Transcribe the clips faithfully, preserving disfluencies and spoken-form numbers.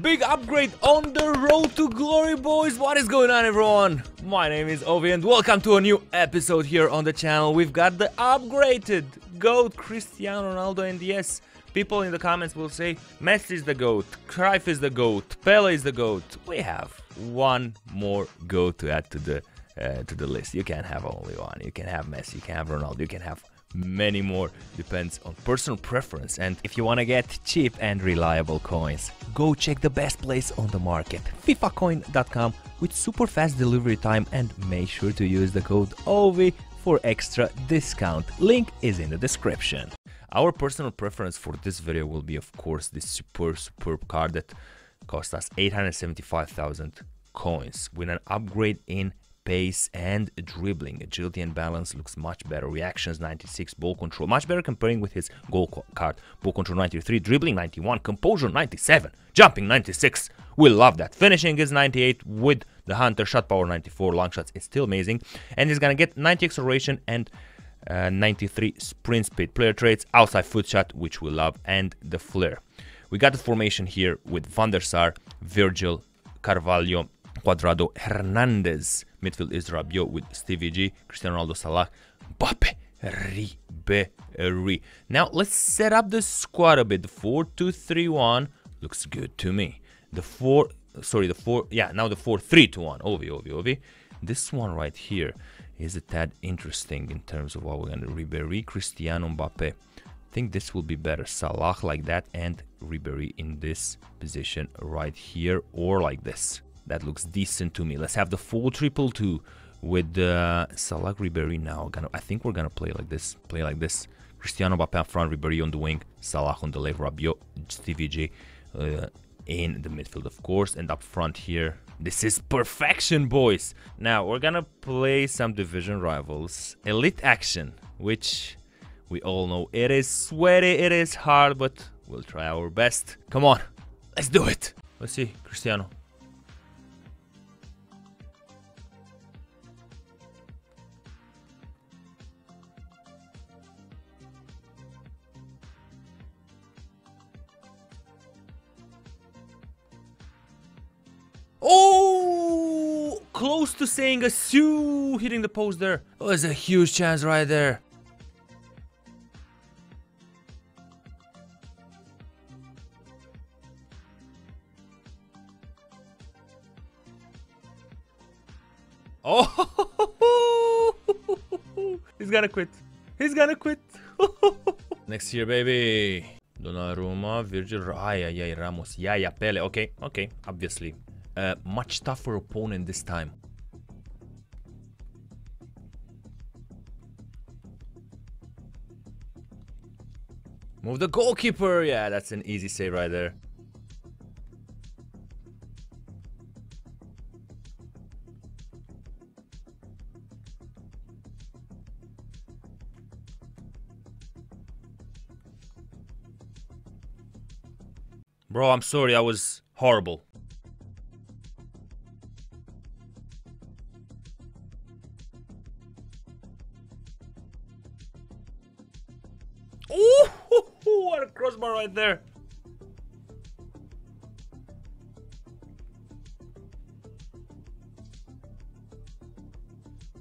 Big upgrade on the road to glory, boys. What is going on, everyone? My name is Ovi and welcome to a new episode here on the channel. We've got the upgraded GOAT Cristiano Ronaldo, and yes, people in the comments will say Messi is the GOAT, Cruyff is the GOAT, Pele is the GOAT. We have one more GOAT to add to the uh, to the list. You can't have only one. You can have Messi, you can have Ronaldo, you can have many more, depends on personal preference. And if you want to get cheap and reliable coins, go check the best place on the market, fifa coin dot com, with super fast delivery time, and make sure to use the code O V I for extra discount. Link is in the description. Our personal preference for this video will be, of course, this super superb card that cost us eight hundred seventy-five thousand coins with an upgrade in pace and dribbling. Agility and balance looks much better. Reactions ninety-six, ball control much better comparing with his goal card. Ball control ninety-three, dribbling ninety-one, composure ninety-seven, jumping ninety-six. We love that. Finishing is ninety-eight with the hunter, shot power ninety-four, long shots is still amazing. And he's gonna get ninety acceleration and uh, ninety-three sprint speed. Player traits, outside foot shot, which we love, and the flare. We got the formation here with Van der Saar, Virgil, Carvalho, Quadrado, Hernandez. Midfield is Rabiot with Stevie G, Cristiano Ronaldo, Salah, Mbappe, Ribéry. Now let's set up the squad a bit. The four two three one looks good to me. The four, sorry, the four, yeah, now the four three two one. Ovi, Ovi, Ovi. This one right here is a tad interesting in terms of what we're gonna. Ribéry, Cristiano, Mbappe. I think this will be better. Salah like that and Ribéry in this position right here or like this. That looks decent to me. Let's have the full triple two with uh, Salah, Ribéry now. Gonna, I think we're gonna play like this. Play like this. Cristiano, Mbappé up front, Ribéry on the wing, Salah on the left, Rabiot, Stevie G uh, in the midfield, of course, and up front here. This is perfection, boys. Now we're gonna play some division rivals, elite action, which we all know it is sweaty, it is hard, but we'll try our best. Come on, let's do it. Let's see, Cristiano. Oh, close to saying a Sue, hitting the post there. Oh, there's a huge chance right there. Oh, he's gonna quit. He's gonna quit. Next year, baby. Donnarumma, Virgil, Raya, Yaya, Ramos, Yaya, Pele. Okay, okay, obviously. Uh, much tougher opponent this time. Move the goalkeeper. Yeah, that's an easy save right there. Bro, I'm sorry, I was horrible. Crossbar right there.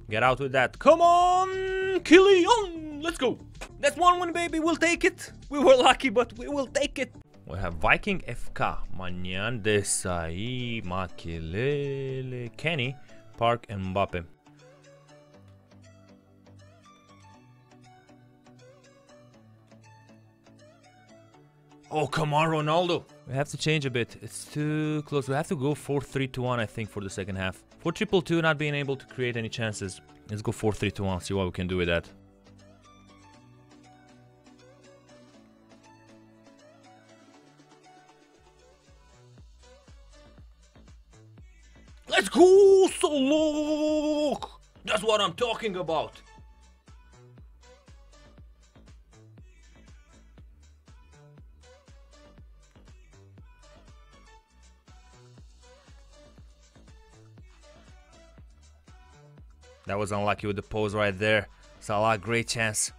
Get out with that. Come on, Killian. Let's go. That's one win, baby. We'll take it. We were lucky, but we will take it. We have Viking F K, Manyan, Desai, Makilele, Kenny, Park, and Mbappe. Oh, come on, Ronaldo. We have to change a bit. It's too close. We have to go four three two one, I think, for the second half. four triple two, not being able to create any chances. Let's go four three two one, see what we can do with that. Let's go, Salah! That's what I'm talking about. That was unlucky with the pose right there. Salah, great chance.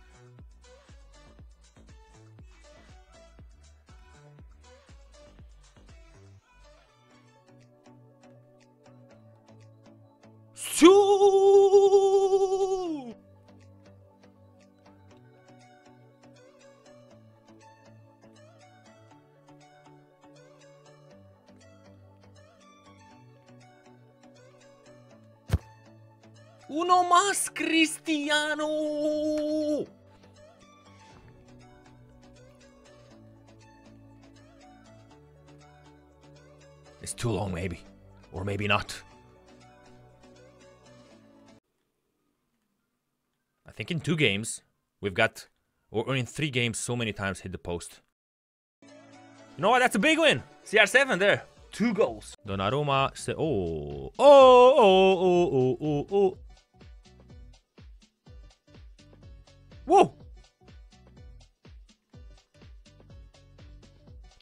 two. Uno más, Cristiano. It's too long, maybe. Or maybe not. I think in two games, we've got... Or in three games, so many times hit the post. You know what? That's a big win! C R seven there. Two goals. Donnarumma... Say, oh. Oh, oh, oh, oh, oh, oh. Whoa!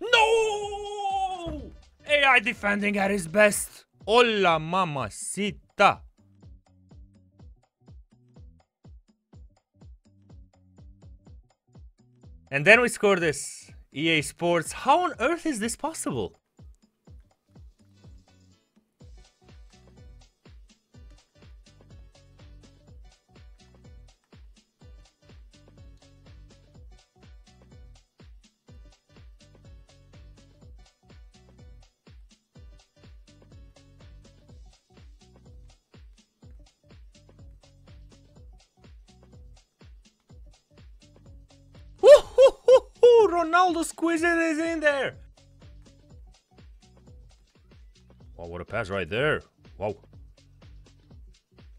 No! A I defending at his best. Hola, mamacita. And then we score this. E A Sports. How on earth is this possible? Ronaldo squeezes it in there. Wow, what a pass right there. Wow.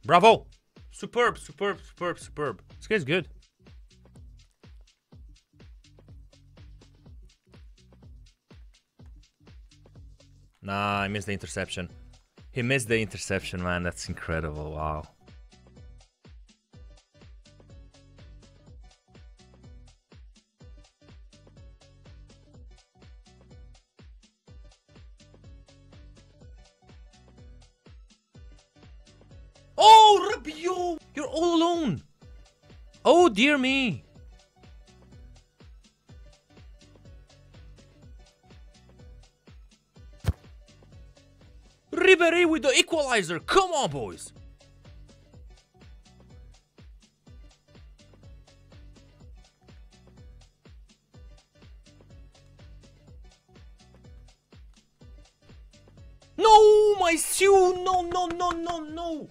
Bravo. Superb, superb, superb, superb. This guy's good. Nah, I missed the interception. He missed the interception, man. That's incredible. Wow. Rabiot, you're all alone. Oh dear me. Ribéry with the equalizer. Come on, boys. No, my shoe. No, no, no, no, no.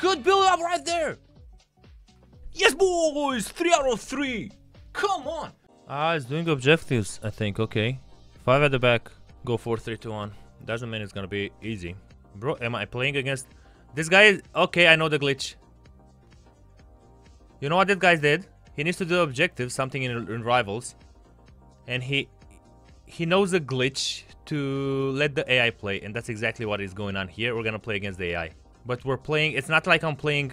Good build up right there. Yes, boys. Three out of three. Come on. Ah, it's doing objectives, I think. Okay. Five at the back. Go four, three, two, one. Doesn't mean it's gonna be easy, bro. Am I playing against this guy? Is okay. I know the glitch. You know what that guy did? He needs to do objectives, something in, in rivals, and he he knows the glitch to let the A I play, and that's exactly what is going on here. We're gonna play against the A I. But we're playing, it's not like I'm playing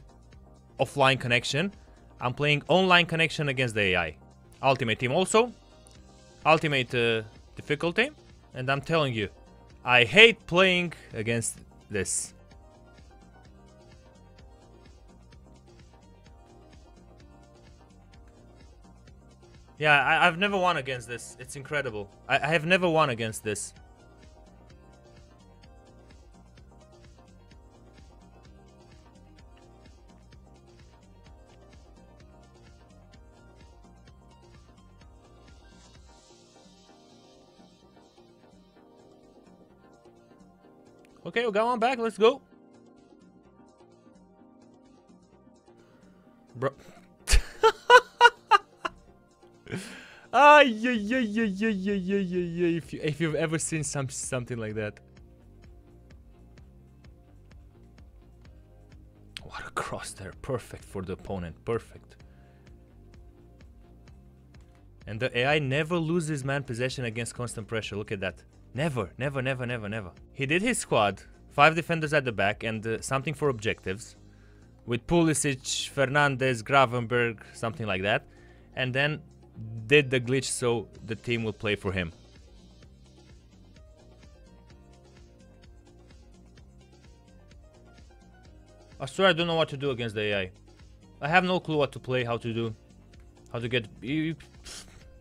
offline connection. I'm playing online connection against the A I. Ultimate team also. Ultimate uh, difficulty. And I'm telling you, I hate playing against this. Yeah, I, I've never won against this. It's incredible. I, I have never won against this. Okay, we got one back. Let's go. Bro. ah, yeah, yeah, yeah, yeah, yeah, yeah, yeah. If, you, if you've ever seen some, something like that. What a cross there. Perfect for the opponent. Perfect. And the A I never loses man possession against constant pressure. Look at that. Never, never, never, never, never. He did his squad, five defenders at the back and uh, something for objectives. With Pulisic, Fernandez, Gravenberg, something like that. And then did the glitch so the team will play for him. I swear I don't know what to do against the A I. I have no clue what to play, how to do, how to get...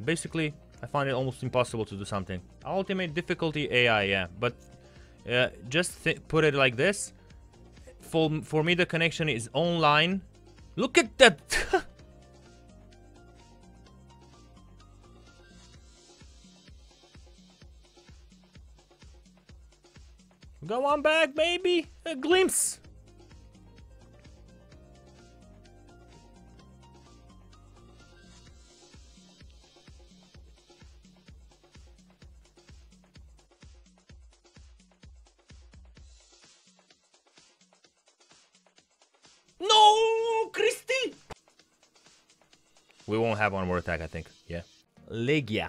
Basically, I find it almost impossible to do something. Ultimate difficulty A I, yeah, but uh, just th put it like this. For, for me, the connection is online. Look at that! Go on back, baby! A glimpse! We won't have one more attack, I think. Yeah. Legia,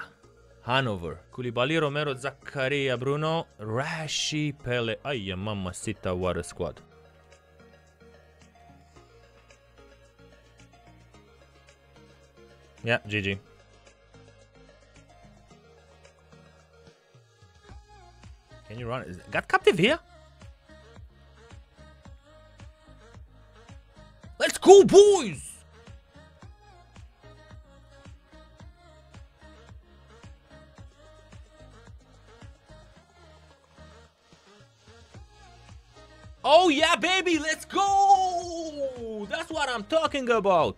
Hanover, Coulibaly, Romero, Zakaria, Bruno, Rashi, Pele. Ay, mamacita, what a squad. Yeah, G G. Can you run? Got captive here? Let's go, boys! Oh yeah, baby, let's go! That's what I'm talking about.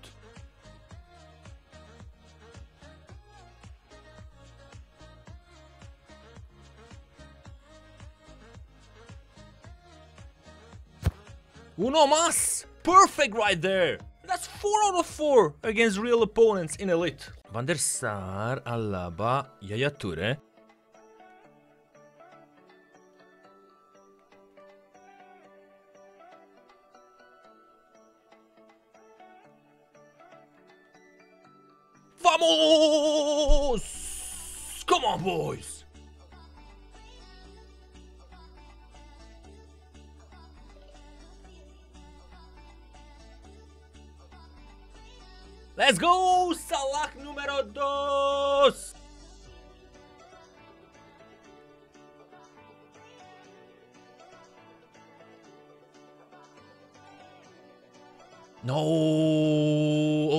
Uno mas! Perfect right there! That's four out of four against real opponents in Elite. Van der Saar, Alaba, Yaya Toure. Vamos! Come on, boys! Let's go! Salah numero dos! No!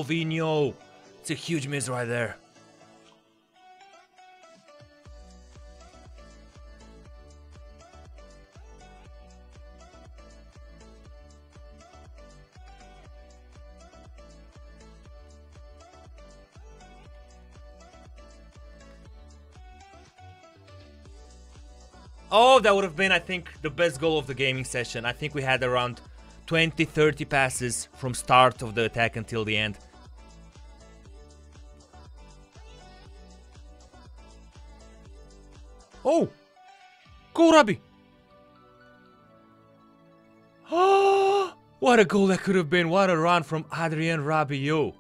Ovinho! It's a huge miss right there. Oh, that would have been, I think, the best goal of the gaming session. I think we had around twenty, thirty passes from start of the attack until the end. Oh! Go, Rabi! Oh, what a goal that could have been. What a run from Adrian Rabiot.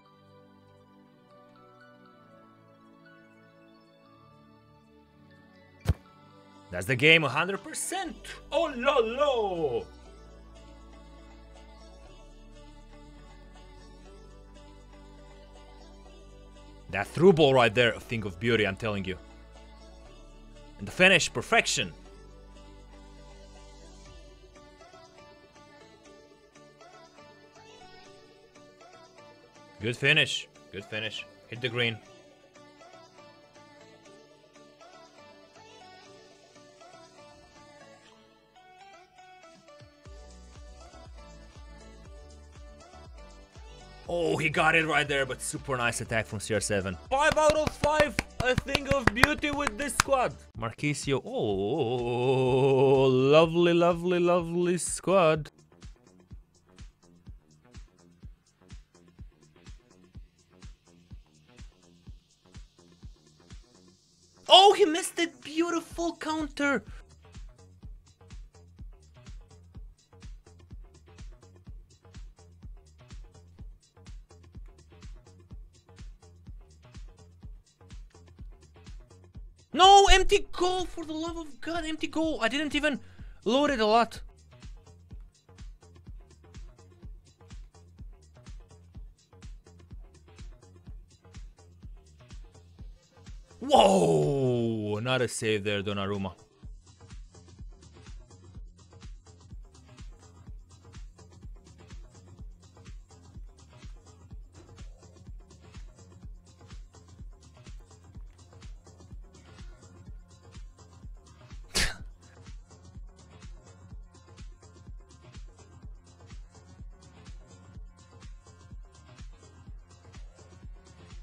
That's the game, one hundred percent! Oh la la! That through ball right there, a thing of beauty, I'm telling you. And the finish, perfection! Good finish, good finish. Hit the green. Oh, he got it right there, but super nice attack from C R seven. five out of five, a thing of beauty with this squad. Marquisio, oh, lovely, lovely, lovely squad. Oh, he missed that beautiful counter. No, empty goal, for the love of God, empty goal. I didn't even load it a lot. Whoa! Not a save there, Donnarumma.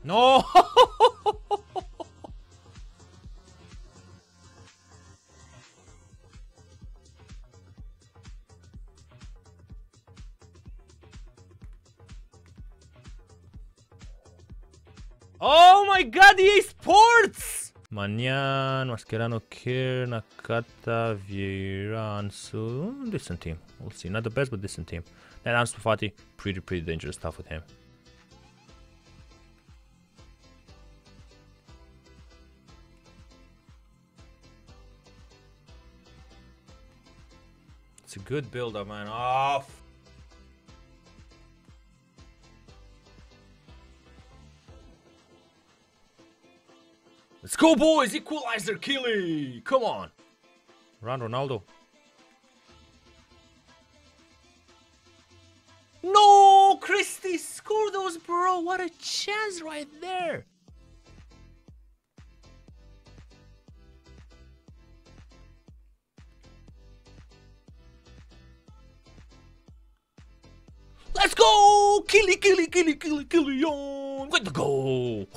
No! Oh my god, E A Sports! Manyan, Mascherano, Kier, Nakata, Vieira, Ansu. Decent team. We'll see. Not the best, but decent team. Then Ansu Fati, pretty, pretty dangerous stuff with him. It's a good build up, man. Off. Oh, let's go, boys. Equalizer, Killy. Come on. Run, Ronaldo. No, Christy, score those, bro. What a chance right there. Let's go! Killy, killy, killy, killy, killy, on! Good to go! Woo!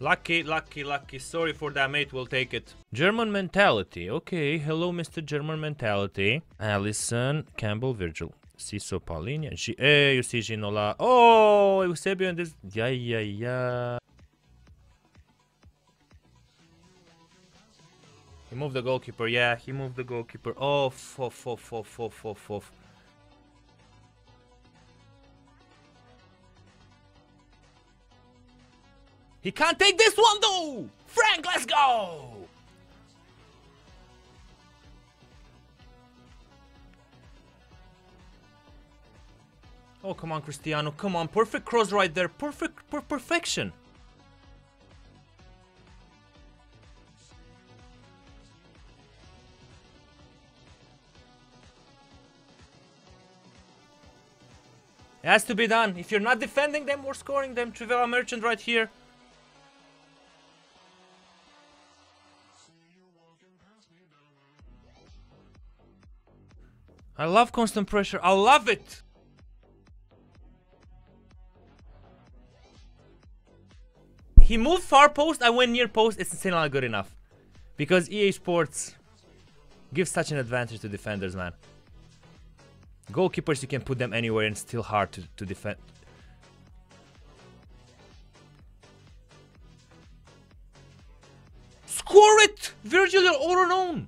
Lucky, lucky, lucky. Sorry for that, mate. We'll take it. German mentality. Okay, hello, Mister German mentality. Allison, Campbell, Virgil. Siso, Paulinho. Eh, you see Ginola. Oh, Eusebio and this. Yeah, yeah, yeah. He moved the goalkeeper, yeah, he moved the goalkeeper. Oh, off, off, off, off, off, off. He can't take this one, though! Frank, let's go! Oh, come on, Cristiano, come on. Perfect cross right there. Perfect, per perfection. It has to be done. If you're not defending them or scoring them, Trivela Merchant right here. I love constant pressure. I love it. He moved far post. I went near post. It's still not good enough. Because E A Sports gives such an advantage to defenders, man. Goalkeepers, you can put them anywhere and still hard to, to defend. Score it! Virgil, you're all alone!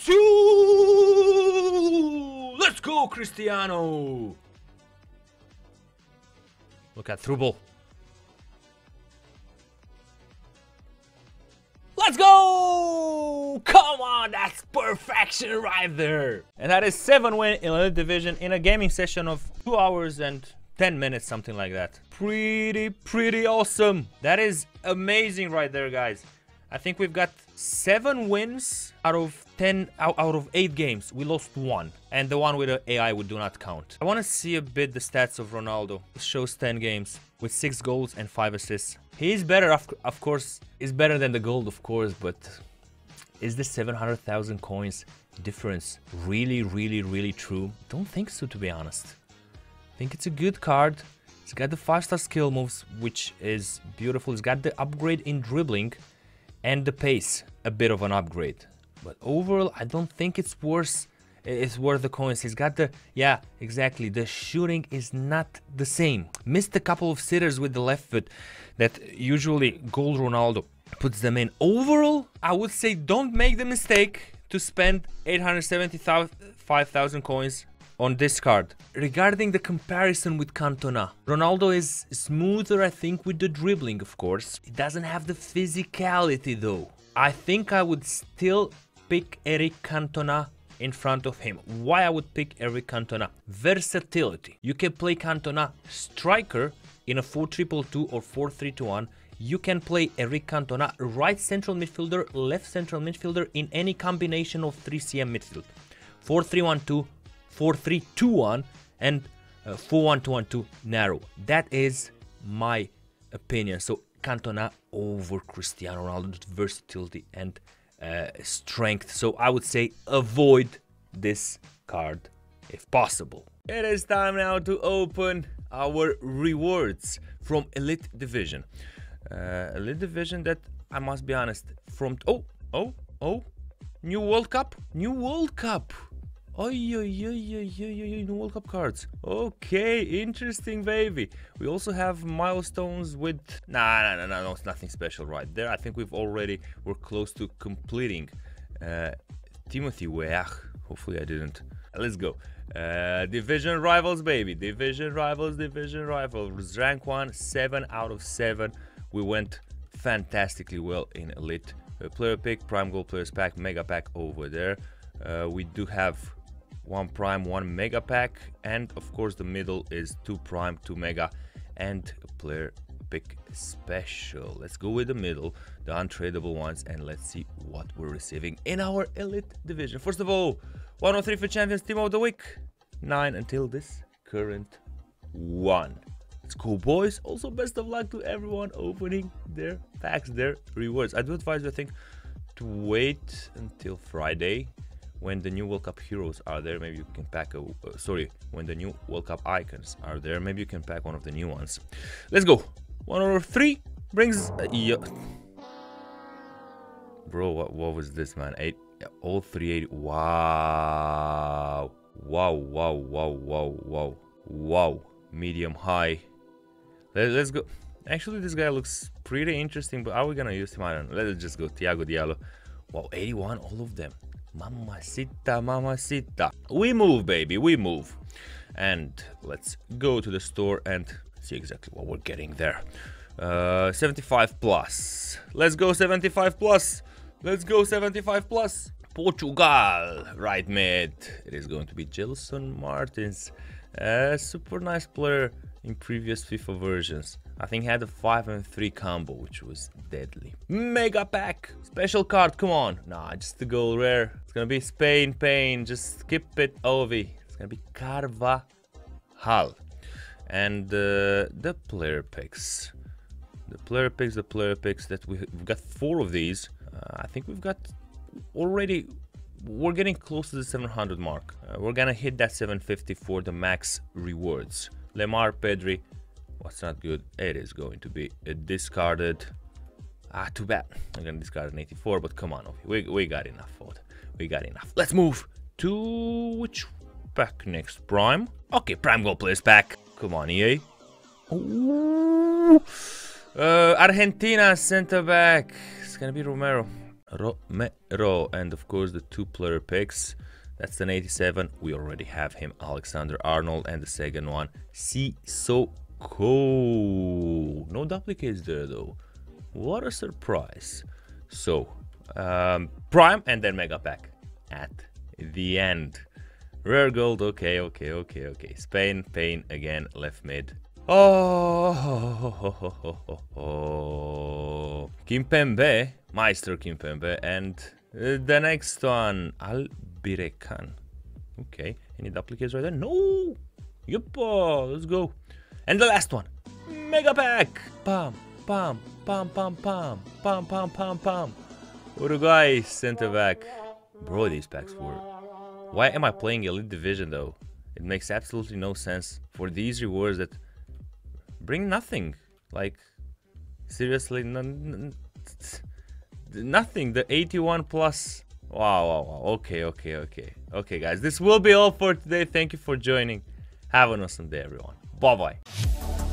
So, let's go, Cristiano! Look at through ball. Let's go! Come on, that's perfection right there! And that is seven win in Elite Division in a gaming session of two hours and ten minutes, something like that. Pretty, pretty awesome. That is amazing right there, guys. I think we've got seven wins out of ten, out of eight games. We lost one. And the one with the A I we do not count. I want to see a bit the stats of Ronaldo. It shows ten games with six goals and five assists. He is better, of, of course. He's better than the gold, of course, but is the seven hundred thousand coins difference really, really, really true? Don't think so, to be honest. I think it's a good card. It's got the five-star skill moves, which is beautiful. It's got the upgrade in dribbling and the pace, a bit of an upgrade. But overall, I don't think it's worth, it's worth the coins. He's got the, yeah, exactly. The shooting is not the same. Missed a couple of sitters with the left foot that usually gold Ronaldo puts them in. Overall, I would say don't make the mistake to spend eight hundred seventy-five thousand coins on this card. Regarding the comparison with Cantona, Ronaldo is smoother, I think, with the dribbling, of course. He doesn't have the physicality, though. I think I would still pick Eric Cantona in front of him. Why I would pick Eric Cantona? Versatility. You can play Cantona striker in a four three two or four three two one. You can play Eric Cantona right central midfielder, left central midfielder in any combination of three C M midfield. four three one two, four three two one and uh, four one two one two narrow. That is my opinion. So Cantona over Cristiano Ronaldo's versatility and uh, strength. So I would say avoid this card if possible. It is time now to open our rewards from Elite Division. Uh, Elite Division that I must be honest from... Oh, oh, oh, new World Cup, new World Cup. Oh, yeah, yeah, yeah, yeah, yeah, yeah, new World Cup cards. Okay, interesting, baby. We also have milestones with... Nah, nah, nah, nah, no, it's nothing special right there. I think we've already... We're close to completing uh, Timothy Weah. Hopefully I didn't. Let's go. Uh, division rivals, baby. Division rivals, division rivals. Rank one, seven out of seven. We went fantastically well in Elite. Uh, player pick, Prime Gold Players Pack, Mega Pack over there. Uh, we do have... one prime, one mega pack, and of course the middle is two prime, two mega, and player pick special. Let's go with the middle, the untradeable ones, and let's see what we're receiving in our Elite Division. First of all, one oh three for Champions Team of the Week, nine until this current one. Let's go, boys. Also, best of luck to everyone opening their packs, their rewards. I do advise you, I think, to wait until Friday, when the new World Cup heroes are there. Maybe you can pack a uh, sorry when the new World Cup icons are there, maybe you can pack one of the new ones. Let's go. One over three brings uh, yeah. Bro, what, what was this, man? Eight, all three eight. Wow, wow, wow, wow, wow, wow, wow. Medium high. Let, let's go. Actually, this guy looks pretty interesting, but are we gonna use him? I don't know. Let's just go Thiago Diallo. Wow, eighty-one, all of them. Mamacita, mamacita. We move, baby, we move. And let's go to the store and see exactly what we're getting there. Uh, seventy-five plus. Let's go seventy-five plus. Let's go seventy-five plus. Portugal, right mid. It is going to be Gelson Martins. Uh, super nice player in previous FIFA versions. I think he had a five and three combo, which was deadly. Mega pack! Special card, come on! Nah, just a goal rare. It's gonna be Spain, pain. Just skip it, Ovi. It's gonna be Carvajal. And uh, the player picks. The player picks, the player picks that we, we've got four of these. Uh, I think we've got already... We're getting close to the seven hundred mark. Uh, we're gonna hit that seven fifty for the max rewards. Lemar, Pedri. What's not good? It is going to be discarded. Ah, too bad. I'm gonna discard an eighty-four, but come on, we we got enough for it. We got enough. Let's move to which pack next? Prime. Okay, Prime Gold Players Pack. Come on, E A. Ooh. Uh, Argentina center back. It's gonna be Romero. Romero, and of course the two-player picks. That's an eighty-seven. We already have him, Alexander Arnold, and the second one, Cissoko. Cool. No duplicates there though. What a surprise. So um prime and then mega pack at the end. Rare gold. Okay, okay, okay, okay. Spain, pain again, left mid. Oh, oh, oh, oh, oh, oh, oh. Kimpembe, Meister Kimpembe, and uh, the next one, Albirekan. Okay, any duplicates right there? No. Yep, let's go. And the last one, mega pack. Pam, pam, pam, pam, pam, pam, pam, pam, pam. Uruguay center back. Bro, these packs were... Why am I playing Elite Division though? It makes absolutely no sense for these rewards that bring nothing. Like, seriously, nothing. The eighty-one plus. Wow, wow, wow. Okay, okay, okay. Okay, guys, this will be all for today. Thank you for joining. Have an awesome day, everyone. Bye-bye.